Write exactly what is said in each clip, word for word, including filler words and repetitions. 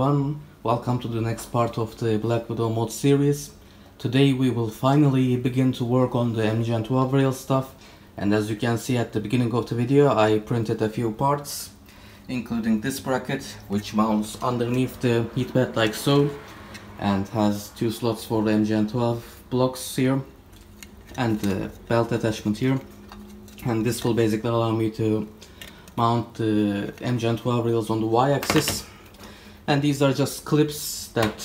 everyone, welcome to the next part of the Black Widow mod series. Today we will finally begin to work on the M G N twelve rail stuff, and as you can see at the beginning of the video I printed a few parts, including this bracket which mounts underneath the heatbed like so, and has two slots for the M G N twelve blocks here, and the belt attachment here, and this will basically allow me to mount the M G N twelve rails on the y-axis. And these are just clips that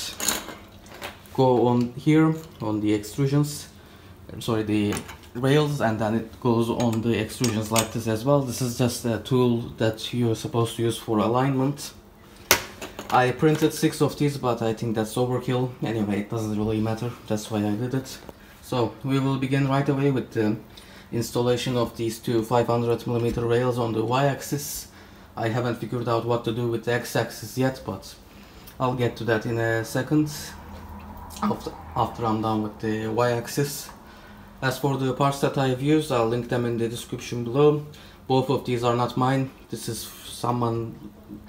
go on here on the extrusions, I'm sorry, the rails, and then it goes on the extrusions like this as well. This is just a tool that you're supposed to use for alignment. I printed six of these, but I think that's overkill. Anyway, it doesn't really matter, that's why I did it. So we will begin right away with the installation of these two five hundred millimeter rails on the y-axis. I haven't figured out what to do with the x-axis yet, but I'll get to that in a second after, after I'm done with the y-axis. As for the parts that I've used, I'll link them in the description below. Both of these are not mine. This is someone,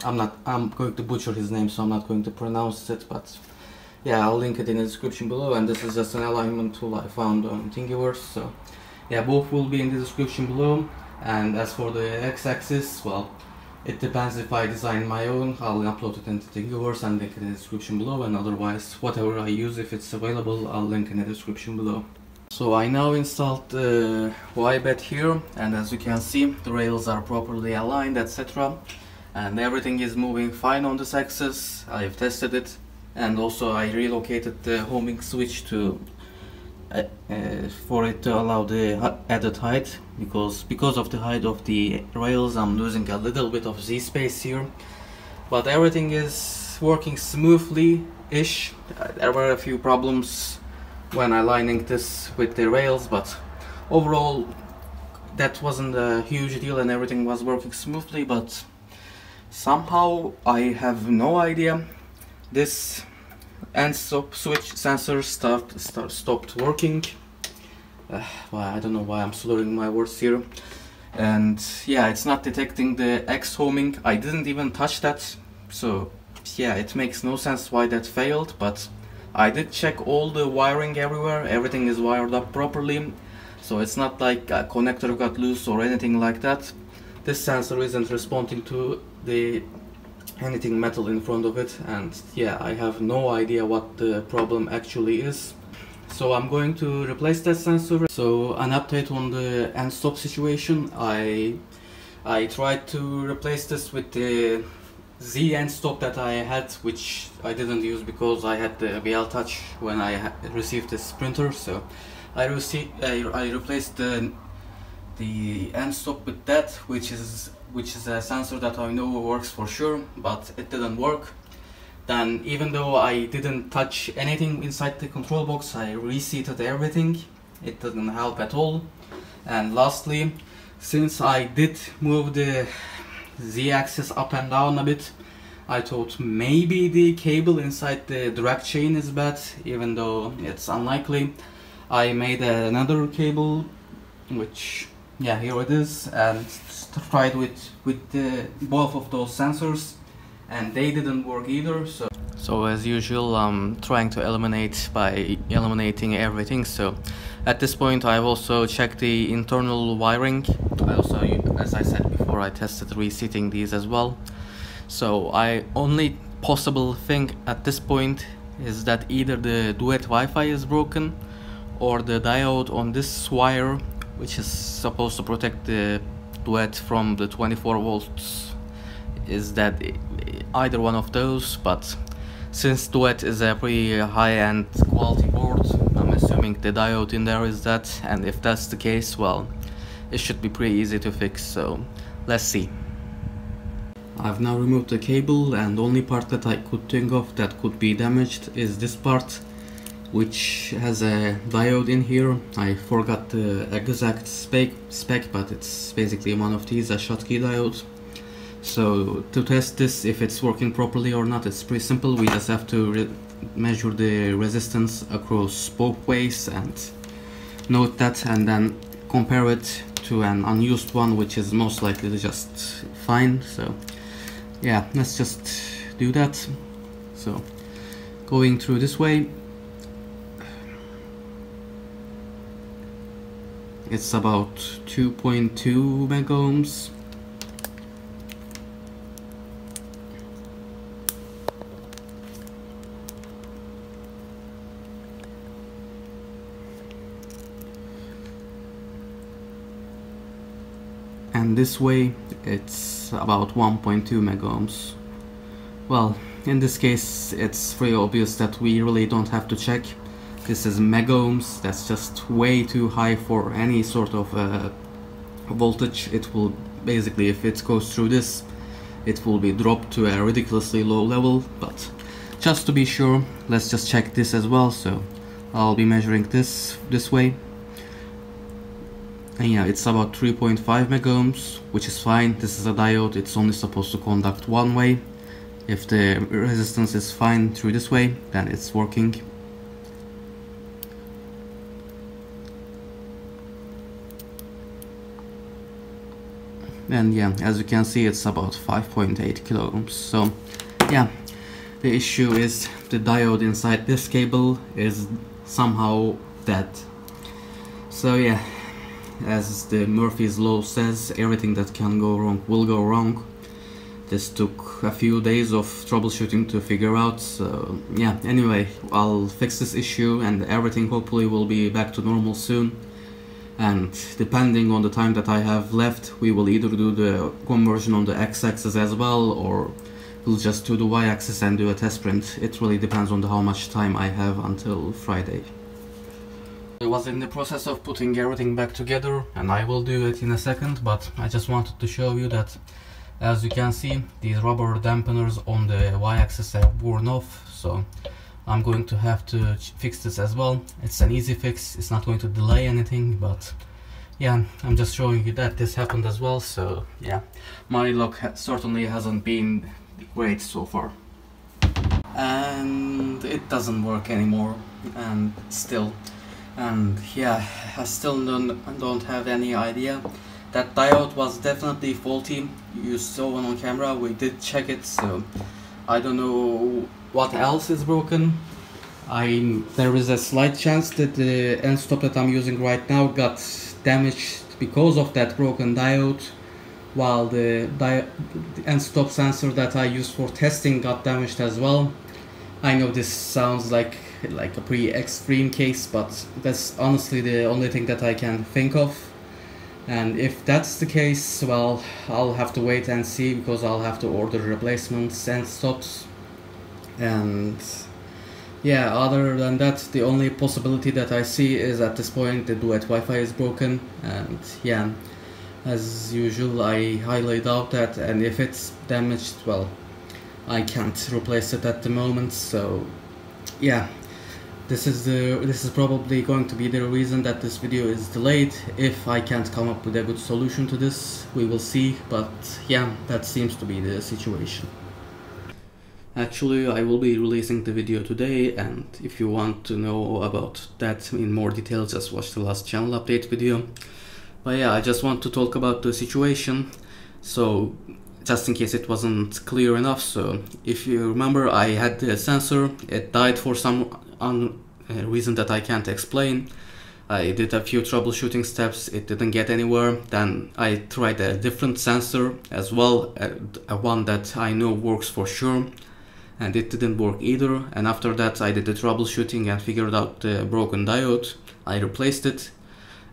I'm not, I'm going to butcher his name, so I'm not going to pronounce it, but yeah, I'll link it in the description below. And this is just an alignment tool I found on Thingiverse, so yeah, both will be in the description below. And as for the x-axis, well, it depends. If I design my own, I'll upload it into Thingiverse and link it in the description below, and otherwise whatever I use, if it's available, I'll link in the description below. So I now installed the Y-bed here, and as you can see the rails are properly aligned, et cetera. And everything is moving fine on this axis. I've tested it, and also I relocated the homing switch to uh, uh, for it to allow the added height. Because because of the height of the rails, I'm losing a little bit of Z space here, but everything is working smoothly-ish. There were a few problems when aligning this with the rails, but overall that wasn't a huge deal and everything was working smoothly. But somehow, I have no idea, this end stop switch sensor start, start, stopped working. Uh, well, I don't know why I'm slurring my words here. And yeah, it's not detecting the X homing. I didn't even touch that, so yeah, it makes no sense why that failed. But I did check all the wiring everywhere, everything is wired up properly, so it's not like a connector got loose or anything like that. This sensor isn't responding to the anything metal in front of it, and yeah, I have no idea what the problem actually is. So I'm going to replace that sensor. So an update on the end stop situation. I I tried to replace this with the Z end stop that I had, which I didn't use because I had the B L touch when I received this printer. So I received I, I replaced the the end stop with that, which is which is a sensor that I know works for sure, but it didn't work. Then, even though I didn't touch anything inside the control box, I reseated everything. It didn't help at all. And lastly, since I did move the Z-axis up and down a bit, I thought maybe the cable inside the drag chain is bad, even though it's unlikely. I made another cable, which, yeah, here it is, and tried with, with the, both of those sensors, and they didn't work either. So so as usual, I'm trying to eliminate by eliminating everything. So at this point I've also checked the internal wiring. I also, as I said before, I tested reseating these as well. So I only possible thing at this point is that either the Duet Wi-Fi is broken, or the diode on this wire, which is supposed to protect the Duet from the twenty-four volts, is that either one of those. But since Duet is a pretty high-end quality board, I'm assuming the diode in there is that, and if that's the case, well, it should be pretty easy to fix. So let's see. I've now removed the cable, and the only part that I could think of that could be damaged is this part, which has a diode in here. I forgot the exact spec, spec but it's basically one of these, a Schottky diode. So to test this, if it's working properly or not, it's pretty simple. We just have to measure the resistance across both ways and note that, and then compare it to an unused one, which is most likely just fine. So yeah, let's just do that. So going through this way, it's about two point two mega ohms. And this way it's about one point two mega ohms. Well, in this case it's pretty obvious that we really don't have to check. This is mega ohms. That's just way too high for any sort of uh, voltage. It will basically, if it goes through this, it will be dropped to a ridiculously low level. But just to be sure, let's just check this as well. So I'll be measuring this this way. And yeah, it's about three point five mega ohms, which is fine. This is a diode, it's only supposed to conduct one way. If the resistance is fine through this way, then it's working. And yeah, as you can see, it's about five point eight kilo ohms. So yeah, the issue is the diode inside this cable is somehow dead. So yeah, as the Murphy's Law says, everything that can go wrong will go wrong. This took a few days of troubleshooting to figure out, so yeah, anyway, I'll fix this issue and everything hopefully will be back to normal soon. And depending on the time that I have left, we will either do the conversion on the x-axis as well, or we'll just do the y-axis and do a test print. It really depends on how much time I have until Friday. I was in the process of putting everything back together, and I will do it in a second, but I just wanted to show you that, as you can see, these rubber dampeners on the y-axis have worn off, so I'm going to have to fix this as well. It's an easy fix, it's not going to delay anything, but yeah, I'm just showing you that this happened as well, so yeah, my luck ha certainly hasn't been great so far. And it doesn't work anymore, and still. And yeah, I still don't, don't have any idea. That diode was definitely faulty. You saw it on camera, we did check it, so I don't know what else is broken. I There is a slight chance that the end stop that I'm using right now got damaged because of that broken diode, while the, di the end stop sensor that I use for testing got damaged as well. I know this sounds like like a pretty extreme case, but that's honestly the only thing that I can think of. And if that's the case, well, I'll have to wait and see, because I'll have to order replacements and stops. And yeah, other than that, the only possibility that I see is at this point the Duet Wi-Fi is broken. And yeah, as usual, I highly doubt that, and if it's damaged, well, I can't replace it at the moment. So yeah, This is the this is probably going to be the reason that this video is delayed. If I can't come up with a good solution to this, we will see, but yeah, that seems to be the situation. Actually, I will be releasing the video today, and if you want to know about that in more detail, just watch the last channel update video. But yeah, I just want to talk about the situation, so just in case it wasn't clear enough. So if you remember, I had the sensor, it died for some un uh, reason that I can't explain. I did a few troubleshooting steps, it didn't get anywhere. Then I tried a different sensor as well, a, a one that I know works for sure, and it didn't work either. And after that I did the troubleshooting and figured out the broken diode. I replaced it,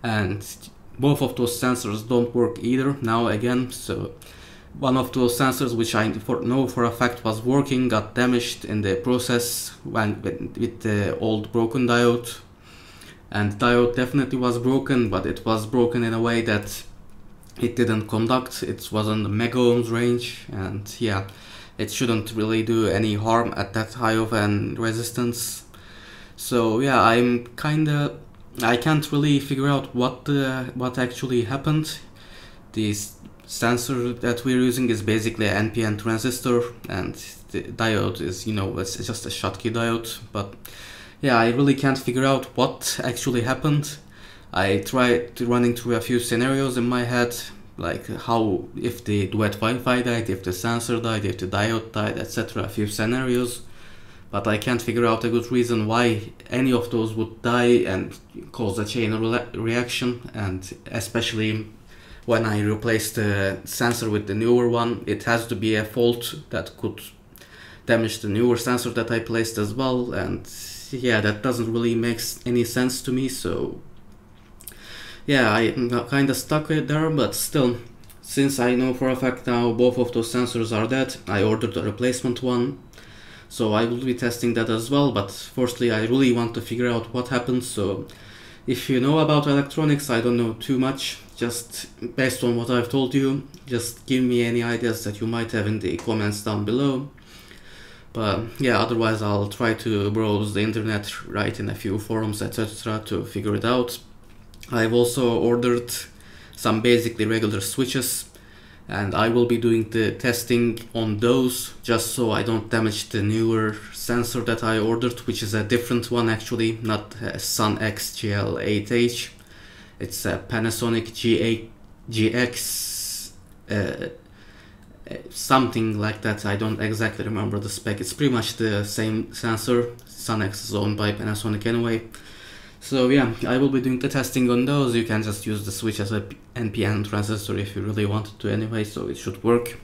and both of those sensors don't work either now again. So one of those sensors, which I know for a fact was working, got damaged in the process when, with the old broken diode. And diode definitely was broken, but it was broken in a way that it didn't conduct. It was in the mega ohms range, and yeah, it shouldn't really do any harm at that high of an resistance. So yeah, I'm kinda I can't really figure out what uh, what actually happened. These sensor that we're using is basically an N P N transistor, and the diode is, you know, it's just a Schottky diode. But yeah, I really can't figure out what actually happened. I tried running through a few scenarios in my head, like how, if the Duet Wi-Fi died, if the sensor died, if the diode died, etc. A few scenarios, but I can't figure out a good reason why any of those would die and cause a chain reaction. And especially when I replace the sensor with the newer one, it has to be a fault that could damage the newer sensor that I placed as well. And yeah, that doesn't really make any sense to me. So yeah, I'm kind of stuck there, but still, since I know for a fact now both of those sensors are dead, I ordered a replacement one. So I will be testing that as well, but firstly I really want to figure out what happened. So if you know about electronics, I don't know too much, just based on what I've told you, just give me any ideas that you might have in the comments down below. But yeah, otherwise I'll try to browse the internet, write in a few forums, et cetera to figure it out. I've also ordered some basically regular switches, and I will be doing the testing on those just so I don't damage the newer sensor that I ordered, which is a different one actually, not a SUNX G L eight H. It's a Panasonic G X, uh, something like that. I don't exactly remember the spec. It's pretty much the same sensor. SUNX is owned by Panasonic anyway. So yeah, I will be doing the testing on those. You can just use the switch as a N P N transistor if you really wanted to anyway, so it should work.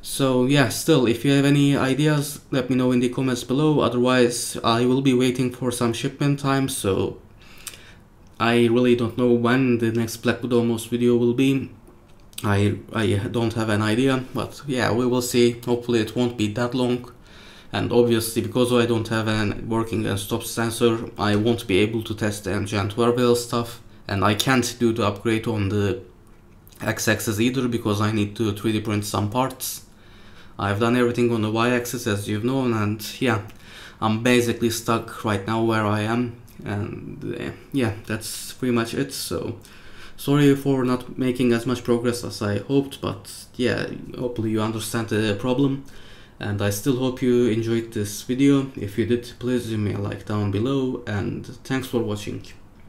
So yeah, still, if you have any ideas, let me know in the comments below. Otherwise, I will be waiting for some shipment time, so I really don't know when the next Black Widow most video will be. I, I don't have an idea, but yeah, we will see. Hopefully it won't be that long. And obviously, because I don't have a working and stop sensor, I won't be able to test the M G N twelve H stuff, and I can't do the upgrade on the X axis either because I need to three D print some parts. I've done everything on the Y axis, as you've known, and yeah, I'm basically stuck right now where I am, and uh, yeah, that's pretty much it. So sorry for not making as much progress as I hoped, but yeah, hopefully you understand the problem. And I still hope you enjoyed this video. If you did, please give me a like down below, and thanks for watching.